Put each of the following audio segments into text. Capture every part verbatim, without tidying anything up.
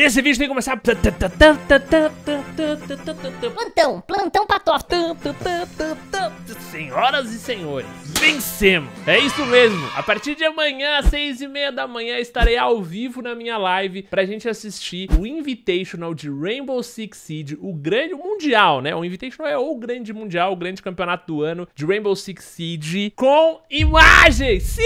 Esse vídeo tem que começar... Plantão, plantão Patife. Senhoras e senhores, vencemos! É isso mesmo! A partir de amanhã, às seis e meia da manhã, estarei ao vivo na minha live pra gente assistir o Invitational de Rainbow Six Siege, o grande mundial, né? O Invitational é o grande mundial, o grande campeonato do ano de Rainbow Six Siege com imagens! Sim!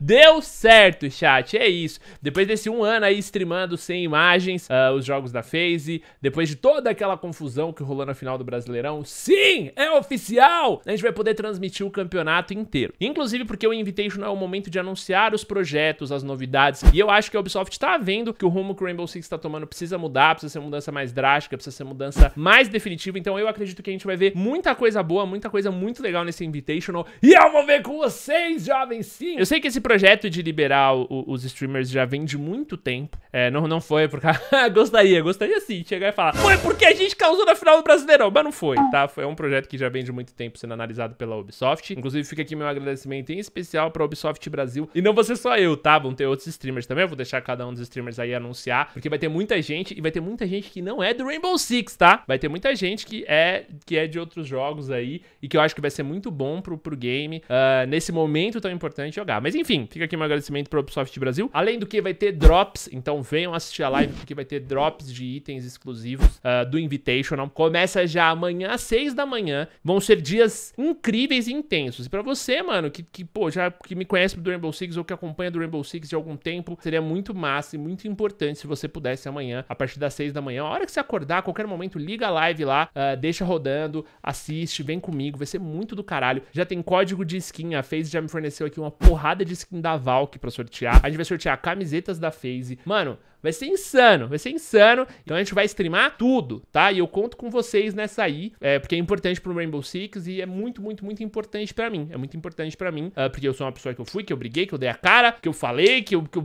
Deu certo, chat, é isso. Depois desse um ano aí streamando sem imagens, uh, os jogos da FaZe, depois de toda aquela confusão que rolou na final do Brasileirão, sim, é oficial! A gente vai poder transmitir o campeonato inteiro. Inclusive porque o Invitational é o momento de anunciar os projetos, as novidades, e eu acho que a Ubisoft tá vendo que o rumo que o Rainbow Six tá tomando precisa mudar, precisa ser mudança mais drástica, precisa ser mudança mais definitiva, então eu acredito que a gente vai ver muita coisa boa, muita coisa muito legal nesse Invitational, e eu vou ver com vocês, jovens, sim! Eu sei que esse O projeto de liberar o, os streamers já vem de muito tempo. É, não, não foi por causa... gostaria, gostaria sim de chegar e falar foi porque a gente causou na final do Brasileirão, mas não foi, tá? Foi um projeto que já vem de muito tempo sendo analisado pela Ubisoft. Inclusive fica aqui meu agradecimento em especial pra Ubisoft Brasil. E não vou ser só eu, tá? Vão ter outros streamers também. Eu vou deixar cada um dos streamers aí anunciar, porque vai ter muita gente, e vai ter muita gente que não é do Rainbow Six, tá? Vai ter muita gente que é, que é de outros jogos aí, e que eu acho que vai ser muito bom pro, pro game, uh, nesse momento tão importante jogar. Mas enfim, fica aqui meu agradecimento para o Ubisoft Brasil. Além do que, vai ter drops, então venham assistir a live, porque vai ter drops de itens exclusivos uh, do Invitational. Começa já amanhã às seis da manhã. Vão ser dias incríveis e intensos. E para você, mano, que, que pô, já que me conhece do Rainbow Six ou que acompanha do Rainbow Six de algum tempo, seria muito massa e muito importante se você pudesse amanhã, a partir das seis da manhã, a hora que você acordar, a qualquer momento, liga a live lá, uh, deixa rodando, assiste, vem comigo, vai ser muito do caralho. Já tem código de skin, a FaZe já me forneceu aqui uma porrada de skin da Valk pra sortear. A gente vai sortear camisetas da FaZe. Mano, vai ser insano, vai ser insano. Então a gente vai streamar tudo, tá? E eu conto com vocês nessa aí, é, porque é importante pro Rainbow Six e é muito, muito, muito importante pra mim. É muito importante pra mim, uh, porque eu sou uma pessoa que eu fui, que eu briguei, que eu dei a cara, que eu falei, que eu... Que eu...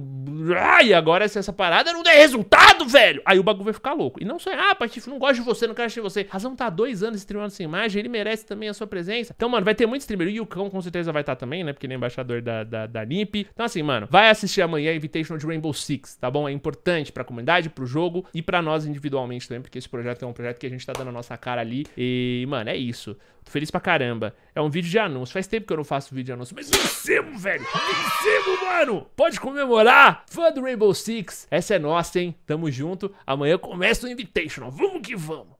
Ah, e agora se essa parada não der resultado, velho, aí o bagulho vai ficar louco. E não só, ah, Patife, não gosto de você, não quero assistir você. Razão tá há dois anos streamando sem imagem, ele merece também a sua presença. Então, mano, vai ter muito streamer. E o Cão com certeza vai estar também, né? Porque ele é embaixador da, da, da N I P. Então assim, mano, vai assistir amanhã Invitational de Rainbow Six, tá bom? É importante pra comunidade, pro jogo e pra nós individualmente também, porque esse projeto é um projeto que a gente tá dando a nossa cara ali e, mano, é isso. Tô feliz pra caramba. É um vídeo de anúncio. Faz tempo que eu não faço vídeo de anúncio, mas vencemos, velho! Vencemos, mano! Pode comemorar! Fã do Rainbow Six, essa é nossa, hein? Tamo junto. Amanhã começa o Invitational. Vamos que vamos!